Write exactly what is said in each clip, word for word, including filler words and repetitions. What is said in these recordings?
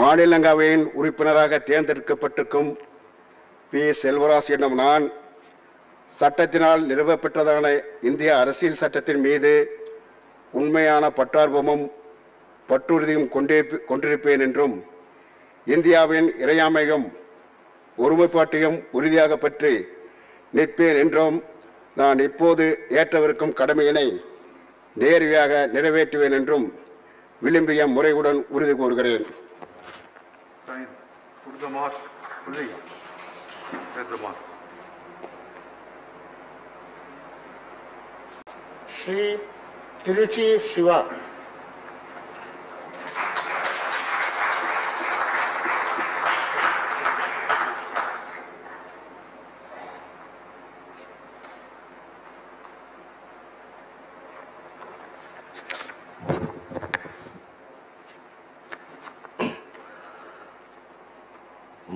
மாநிலங்களவையின் உறுப்பினராக தேர்ந்தெடுக்கப்பட்டிருக்கும் பி செல்வராஜ் என்னும் நான் சட்டத்தினால் நிறுவப்பெற்றதான இந்திய அரசியல் சட்டத்தின் மீது உண்மையான பற்றார்வமும் பற்றுறுதியும் கொண்டே கொண்டிருப்பேன் என்றும் இந்தியாவின் இறையாமையும் ஒருமைப்பாட்டையும் உறுதியாக பற்றி நிற்பேன் என்றும் நான் இப்போது ஏற்றவிருக்கும் கடமையினை நேர்மையாக நிறைவேற்றுவேன் என்றும் விளம்பிய முறையுடன் உறுதி கூறுகிறேன். श्री तिरुची शिवा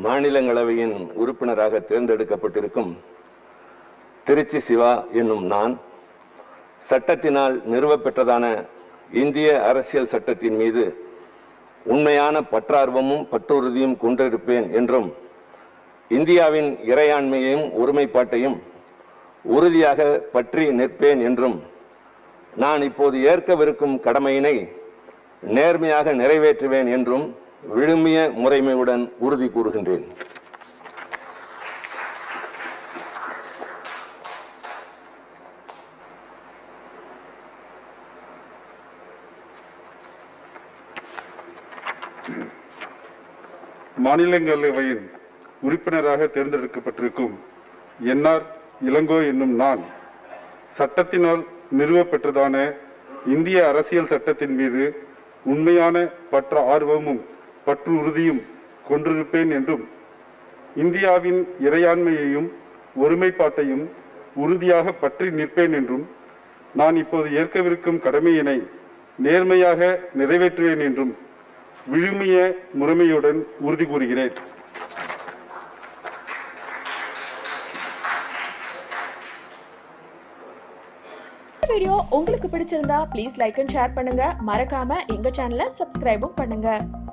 மாநிலங்களவையின் உறுப்பினராக தேர்ந்தெடுக்கப்பட்டிருக்கும் திருச்சி சிவா என்னும் நான் சட்டத்தினால் நிறுவப்பெற்றதான இந்திய அரசியல் சட்டத்தின் மீது உண்மையான பற்றார்வமும் பற்றுறுதியும் கொண்டிருப்பேன் என்றும் இந்தியாவின் இறையாண்மையையும் ஒருமைப்பாட்டையும் உறுதியாக பற்றி நிற்பேன் என்றும் நான் இப்போது ஏற்கவிருக்கும் கடமையினை நேர்மையாக நிறைவேற்றுவேன் என்றும் விழுமிய முறைமையுடன் உறுதி கூறுகின்றேன். மாநிலங்களவையின் உறுப்பினராக தேர்ந்தெடுக்கப்பட்டிருக்கும் என்ஆர் இளங்கோ என்னும் நான் சட்டத்தினால் நிறுவப்பெற்றதான இந்திய அரசியல் சட்டத்தின் மீது உண்மையான பற்று ஆர்வமும் பற்று உறுதியும் கொண்டிருப்பேன் என்றும் இந்தியாவின் இறையாண்மையையும் ஒருமைப்பாட்டையும் உறுதியாக பற்றி நிற்பேன் என்றும் நான் இப்போது ஏற்கவிருக்கும் கடமையினை நேர்மையாக நிறைவேற்றுவேன் என்றும் விழுமிய முறைமையுடன் உறுதி கூறுகிறேன். வீடியோ உங்களுக்கு பிடிச்சிருந்தா ப்ளீஸ் லைக் அண்ட் ஷேர் பண்ணுங்க. மறக்காம எங்க சேனலை சப்ஸ்கிரைபும் பண்ணுங்க.